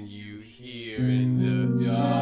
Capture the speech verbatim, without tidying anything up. and you hear in the dark.